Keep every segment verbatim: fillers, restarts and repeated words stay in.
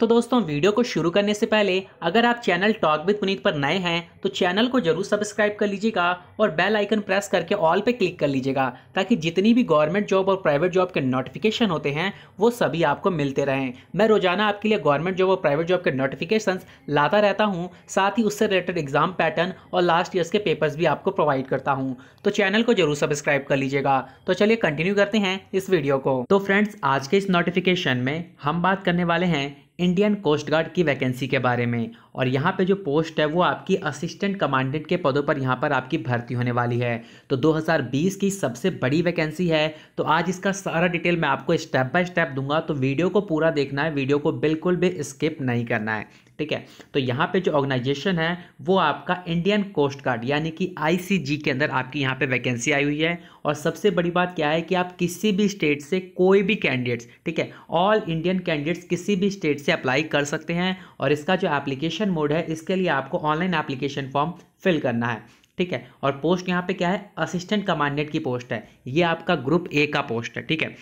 तो दोस्तों वीडियो को शुरू करने से पहले अगर आप चैनल टॉक विद पुनीत पर नए हैं तो चैनल को जरूर सब्सक्राइब कर लीजिएगा और बेल आइकन प्रेस करके ऑल पे क्लिक कर लीजिएगा ताकि जितनी भी गवर्नमेंट जॉब और प्राइवेट जॉब के नोटिफिकेशन होते हैं वो सभी आपको मिलते रहें। मैं रोजाना आपके लिए गवर्नमेंट जॉब और प्राइवेट जॉब के नोटिफिकेशन लाता रहता हूँ, साथ ही उससे रिलेटेड एग्जाम पैटर्न और लास्ट ईयर्स के पेपर्स भी आपको प्रोवाइड करता हूँ, तो चैनल को जरूर सब्सक्राइब कर लीजिएगा। तो चलिए कंटिन्यू करते हैं इस वीडियो को। तो फ्रेंड्स, आज के इस नोटिफिकेशन में हम बात करने वाले हैं इंडियन कोस्ट गार्ड की वैकेंसी के बारे में, और यहाँ पे जो पोस्ट है वो आपकी असिस्टेंट कमांडेंट के पदों पर यहाँ पर आपकी भर्ती होने वाली है। तो दो हज़ार बीस की सबसे बड़ी वैकेंसी है, तो आज इसका सारा डिटेल मैं आपको स्टेप बाय स्टेप दूंगा, तो वीडियो को पूरा देखना है, वीडियो को बिल्कुल भी स्किप नहीं करना है, ठीक है। तो यहाँ पे जो ऑर्गेनाइजेशन है वो आपका इंडियन कोस्ट गार्ड यानी कि आई सी जी के अंदर आपकी यहाँ पे वैकेंसी आई हुई है। और सबसे बड़ी बात क्या है कि आप किसी भी स्टेट से कोई भी कैंडिडेट्स, ठीक है, ऑल इंडियन कैंडिडेट्स किसी भी स्टेट से अप्लाई कर सकते हैं। और इसका जो एप्लीकेशन मोड है इसके लिए आपको ऑनलाइन एप्लीकेशन फॉर्म फिल करना है, ठीक है। और पोस्ट यहाँ पे क्या है, असिस्टेंट कमांडेंट की पोस्ट है, ये आपका ग्रुप ए का पोस्ट है, ठीक है।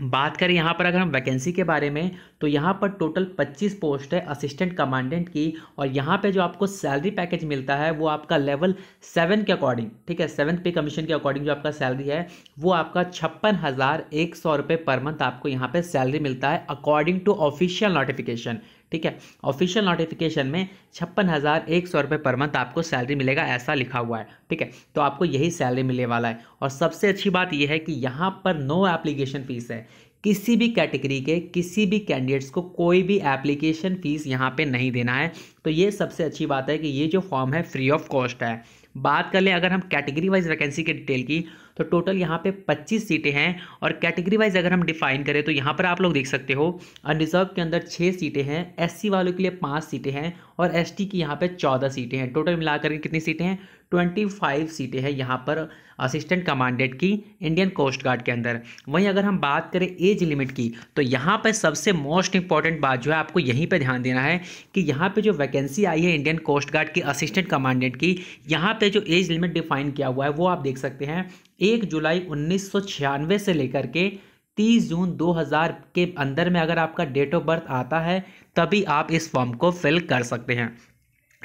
बात करें यहाँ पर अगर हम वैकेंसी के बारे में, तो यहाँ पर टोटल पच्चीस पोस्ट है असिस्टेंट कमांडेंट की, और यहाँ पे जो आपको सैलरी पैकेज मिलता है वो आपका लेवल सेवन के अकॉर्डिंग, ठीक है, सेवन पे कमीशन के अकॉर्डिंग जो आपका सैलरी है वो आपका छप्पन हज़ार एक सौ रुपये पर मंथ आपको यहाँ पे सैलरी मिलता है अकॉर्डिंग टू ऑफिशियल नोटिफिकेशन, ठीक है। ऑफिशियल नोटिफिकेशन में छप्पन हज़ार एक सौ रुपये पर मंथ आपको सैलरी मिलेगा ऐसा लिखा हुआ है, ठीक है। तो आपको यही सैलरी मिलने वाला है। और सबसे अच्छी बात यह है कि यहाँ पर नो एप्लीकेशन फ़ीस है, किसी भी कैटेगरी के किसी भी कैंडिडेट्स को कोई भी एप्लीकेशन फ़ीस यहाँ पे नहीं देना है। तो ये सबसे अच्छी बात है कि ये जो फॉर्म है फ्री ऑफ कॉस्ट है। बात कर लें अगर हम कैटेगरी वाइज वैकेंसी के डिटेल की, तो टोटल यहाँ पे पच्चीस सीटें हैं, और कैटेगरी वाइज अगर हम डिफाइन करें तो यहाँ पर आप लोग देख सकते हो अनरिजर्व के अंदर छः सीटें हैं, एससी वालों के लिए पाँच सीटें हैं, और एसटी की यहाँ पे चौदह सीटें हैं। टोटल मिलाकर के कितनी सीटें हैं, ट्वेंटी फाइव सीटें हैं यहाँ पर असिस्टेंट कमांडेंट की इंडियन कोस्ट गार्ड के अंदर। वहीं अगर हम बात करें एज लिमिट की, तो यहाँ पर सबसे मोस्ट इंपॉर्टेंट बात जो है आपको यहीं पर ध्यान देना है कि यहाँ पर जो वैकेंसी आई है इंडियन कोस्ट गार्ड की असिस्टेंट कमांडेंट की, यहाँ पर जो एज लिमिट डिफाइन किया हुआ है वो आप देख सकते हैं एक जुलाई उन्नीस सौ छियानवे से लेकर के तीस जून दो हज़ार के अंदर में अगर आपका डेट ऑफ बर्थ आता है तभी आप इस फॉर्म को फिल कर सकते हैं।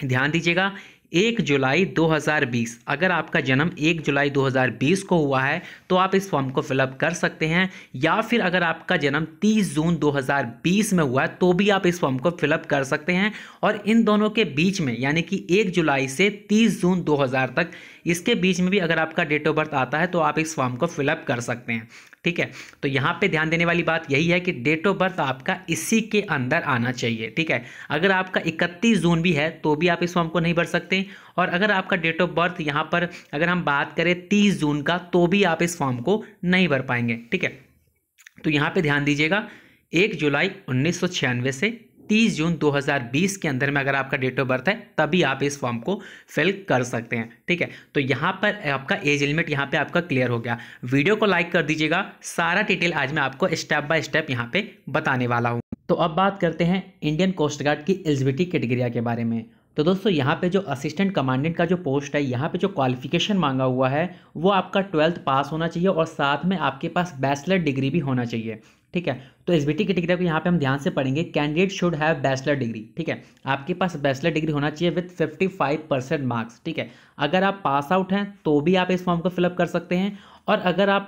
ध्यान दीजिएगा, एक जुलाई दो हज़ार बीस, अगर आपका जन्म एक जुलाई दो हज़ार बीस को हुआ है तो आप इस फॉर्म को फिलअप कर सकते हैं, या फिर अगर आपका जन्म तीस जून दो हज़ार बीस में हुआ है तो भी आप इस फॉर्म को फिलअप कर सकते हैं। और इन दोनों के बीच में यानी कि एक जुलाई से तीस जून दो हज़ार तक, इसके बीच में भी अगर आपका डेट ऑफ बर्थ आता है तो आप इस फॉर्म को फिलअप कर सकते हैं, ठीक है। तो यहाँ पे ध्यान देने वाली बात यही है कि डेट ऑफ बर्थ आपका इसी के अंदर आना चाहिए, ठीक है। अगर आपका इकतीस जून भी है तो भी आप इस फॉर्म को नहीं भर सकते, और अगर आपका डेट ऑफ बर्थ यहाँ पर अगर हम बात करें तीस जून का तो भी आप इस फॉर्म को नहीं भर पाएंगे, ठीक है। तो यहाँ पे ध्यान दीजिएगा, एक जुलाई उन्नीस सौ छियानवे से तीस जून दो हज़ार बीस के अंदर में अगर आपका डेट ऑफ बर्थ है तभी आप इस फॉर्म को फिल कर सकते हैं, ठीक है। तो यहाँ पर आपका एज लिमिट यहाँ पे आपका क्लियर हो गया। वीडियो को लाइक कर दीजिएगा, सारा डिटेल आज मैं आपको स्टेप बाय स्टेप यहाँ पे बताने वाला हूँ। तो अब बात करते हैं इंडियन कोस्ट गार्ड की एलिजिबिलिटी कैटेगरी के बारे में। तो दोस्तों यहाँ पे जो असिस्टेंट कमांडेंट का जो पोस्ट है यहाँ पे जो क्वालिफिकेशन मांगा हुआ है वो आपका ट्वेल्थ पास होना चाहिए और साथ में आपके पास बैचलर डिग्री भी होना चाहिए, ठीक है। तो एलिजिबिलिटी कैटेगरी को यहाँ पे हम ध्यान से पढ़ेंगे, candidate should have bachelor degree, ठीक है, आपके पास बैचलर डिग्री होना चाहिए विथ पचपन परसेंट मार्क्स, ठीक है। अगर आप पास आउट हैं तो भी आप इस फॉर्म को फिलअप कर सकते हैं, और अगर आप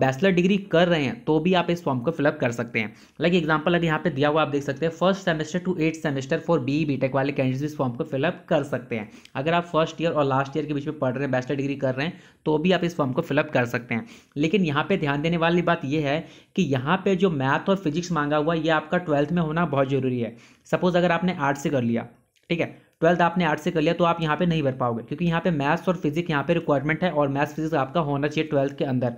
बैचलर डिग्री कर रहे हैं तो भी आप इस फॉर्म को फिलअप कर सकते हैं। लाइक एग्जांपल अगर यहाँ पे दिया हुआ आप देख सकते हैं, first semester to eight semester for B B tech वाले कैंडिडेट्स इस फॉर्म को फिलअप कर सकते हैं। अगर आप फर्स्ट ईयर और लास्ट ईयर के बीच में पढ़ रहे हैं, बैचलर डिग्री कर रहे हैं तो भी आप इस फॉर्म को फिलअप कर सकते हैं। लेकिन यहाँ पर ध्यान देने वाली बात यह है कि यहाँ पर जो मैथ और फिजिक्स मांगा हुआ ये आपका ट्वेल्थ में होना बहुत ज़रूरी है। सपोज अगर आपने आर्ट से कर लिया, ठीक है, ट्वेल्थ आपने आर्ट से कर लिया तो आप यहाँ पे नहीं भर पाओगे, क्योंकि यहाँ पे मैथ्स और फिजिक्स यहाँ पे रिक्वायरमेंट है, और मैथ्स फिजिक्स आपका होना चाहिए ट्वेल्थ के अंदर,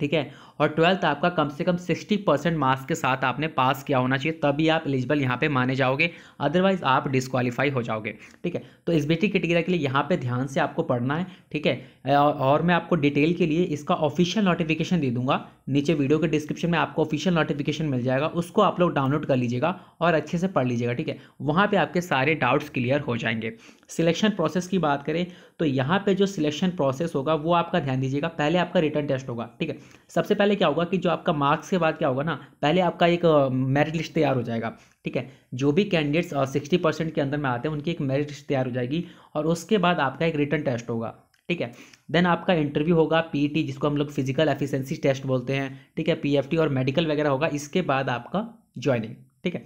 ठीक है। और ट्वेल्थ आपका कम से कम साठ परसेंट मार्क्स के साथ आपने पास किया होना चाहिए तभी आप एलिजिबल यहाँ पे माने जाओगे, अदरवाइज आप डिस्क्वालीफाई हो जाओगे, ठीक है। तो एलिजिबिलिटी कैटेगरी के लिए यहाँ पे ध्यान से आपको पढ़ना है, ठीक है। और मैं आपको डिटेल के लिए इसका ऑफिशियल नोटिफिकेशन दे दूँगा, नीचे वीडियो के डिस्क्रिप्शन में आपको ऑफिशियल नोटिफिकेशन मिल जाएगा, उसको आप लोग डाउनलोड कर लीजिएगा और अच्छे से पढ़ लीजिएगा। ठीक है, वहाँ पे आपके सारे डाउट्स क्लियर हो जाएंगे। सिलेक्शन प्रोसेस की बात करें तो यहाँ पे जो सिलेक्शन प्रोसेस होगा वो आपका ध्यान दीजिएगा। पहले आपका रिटर्न टेस्ट होगा। ठीक है, सबसे पहले क्या होगा कि जो आपका मार्क्स के बाद क्या होगा ना, पहले आपका एक मेरिट लिस्ट तैयार हो जाएगा। ठीक है, जो भी कैंडिडेट्स सिक्सटी परसेंट के अंदर में आते हैं उनकी एक मेरिट लिस्ट तैयार हो जाएगी और उसके बाद आपका एक रिटर्न टेस्ट होगा। ठीक है, देन आपका इंटरव्यू होगा, पीटी जिसको हम लोग फिजिकल एफिशिएंसी टेस्ट बोलते हैं। ठीक है, पीएफटी और मेडिकल वगैरह होगा। इसके बाद आपका ज्वाइनिंग। ठीक है,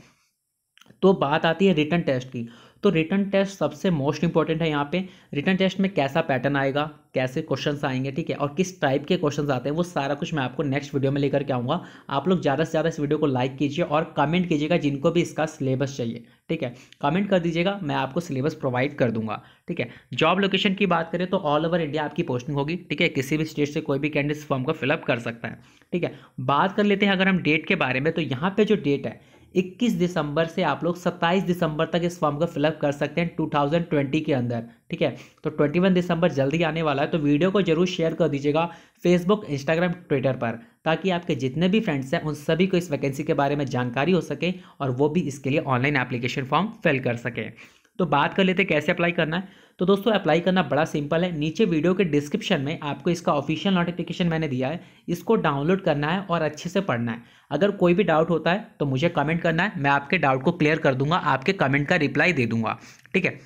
तो बात आती है रिटन टेस्ट की। तो रिटन टेस्ट सबसे मोस्ट इंपॉर्टेंट है यहाँ पे। रिटन टेस्ट में कैसा पैटर्न आएगा, कैसे क्वेश्चंस आएंगे, ठीक है, और किस टाइप के क्वेश्चंस आते हैं, वो सारा कुछ मैं आपको नेक्स्ट वीडियो में लेकर के आऊँगा। आप लोग ज़्यादा से ज़्यादा इस वीडियो को लाइक कीजिए और कमेंट कीजिएगा जिनको भी इसका सिलेबस चाहिए। ठीक है, कमेंट कर दीजिएगा, मैं आपको सिलेबस प्रोवाइड कर दूंगा। ठीक है, जॉब लोकेशन की बात करें तो ऑल ओवर इंडिया आपकी पोस्टिंग होगी। ठीक है, किसी भी स्टेट से कोई भी कैंडिडेट फॉर्म को फिलअप कर सकता है। ठीक है, बात कर लेते हैं अगर हम डेट के बारे में, तो यहाँ पर जो डेट है इक्कीस दिसंबर से आप लोग सत्ताईस दिसंबर तक इस फॉर्म का फिलअप कर सकते हैं दो हज़ार बीस के अंदर। ठीक है, तो इक्कीस दिसंबर जल्दी आने वाला है, तो वीडियो को जरूर शेयर कर दीजिएगा फेसबुक, इंस्टाग्राम, ट्विटर पर, ताकि आपके जितने भी फ्रेंड्स हैं उन सभी को इस वैकेंसी के बारे में जानकारी हो सके और वो भी इसके लिए ऑनलाइन एप्लीकेशन फॉर्म फिल कर सकें। तो बात कर लेते हैं कैसे अप्लाई करना है। तो दोस्तों अप्लाई करना बड़ा सिंपल है। नीचे वीडियो के डिस्क्रिप्शन में आपको इसका ऑफिशियल नोटिफिकेशन मैंने दिया है, इसको डाउनलोड करना है और अच्छे से पढ़ना है। अगर कोई भी डाउट होता है तो मुझे कमेंट करना है, मैं आपके डाउट को क्लियर कर दूंगा, आपके कमेंट का रिप्लाई दे दूंगा। ठीक है,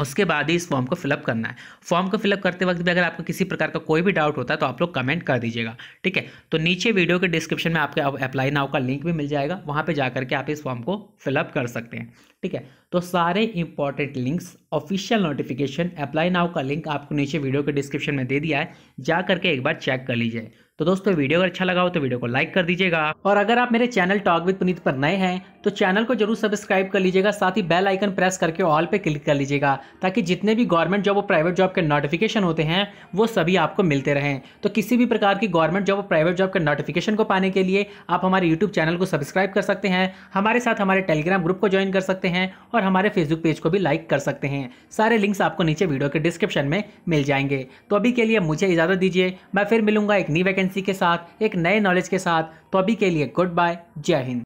उसके बाद ही इस फॉर्म को फिलअप करना है। फॉर्म को फिलअप करते वक्त भी अगर आपको किसी प्रकार का कोई भी डाउट होता है तो आप लोग कमेंट कर दीजिएगा। ठीक है, तो नीचे वीडियो के डिस्क्रिप्शन में आपके अप्लाई नाउ का लिंक भी मिल जाएगा, वहाँ पे जाकर के आप इस फॉर्म को फिलअप कर सकते हैं। ठीक है, तो सारे important links, official notification, apply now का लिंक आपको नीचे वीडियो के डिस्क्रिप्शन में दे दिया है, जा करके एक बार चेक कर लीजिए। तो दोस्तों वीडियो अगर अच्छा लगा हो तो वीडियो को लाइक कर दीजिएगा और अगर आप मेरे चैनल टॉक विद पुनीत पर नए हैं तो चैनल को जरूर सब्सक्राइब कर लीजिएगा, साथ ही बेल आइकन प्रेस करके ऑल पे क्लिक कर लीजिएगा, ताकि जितने भी गवर्नमेंट जॉब और प्राइवेट जॉब के नोटिफिकेशन होते हैं वो सभी आपको मिलते रहें। तो किसी भी प्रकार की गवर्नमेंट जॉब और प्राइवेट जॉब के नोटिफिकेशन को पाने के लिए आप हमारे यूट्यूब चैनल को सब्सक्राइब कर सकते हैं, हमारे साथ हमारे टेलीग्राम ग्रुप को ज्वाइन कर सकते हैं और हमारे फेसबुक पेज को भी लाइक कर सकते हैं। सारे लिंक्स आपको नीचे वीडियो के डिस्क्रिप्शन में मिल जाएंगे। तो अभी के लिए मुझे इजाजत दीजिए, मैं फिर मिलूंगा एक नई वैकेंसी के साथ, एक नए नॉलेज के साथ। तो अभी के लिए गुड बाय, जय हिंद।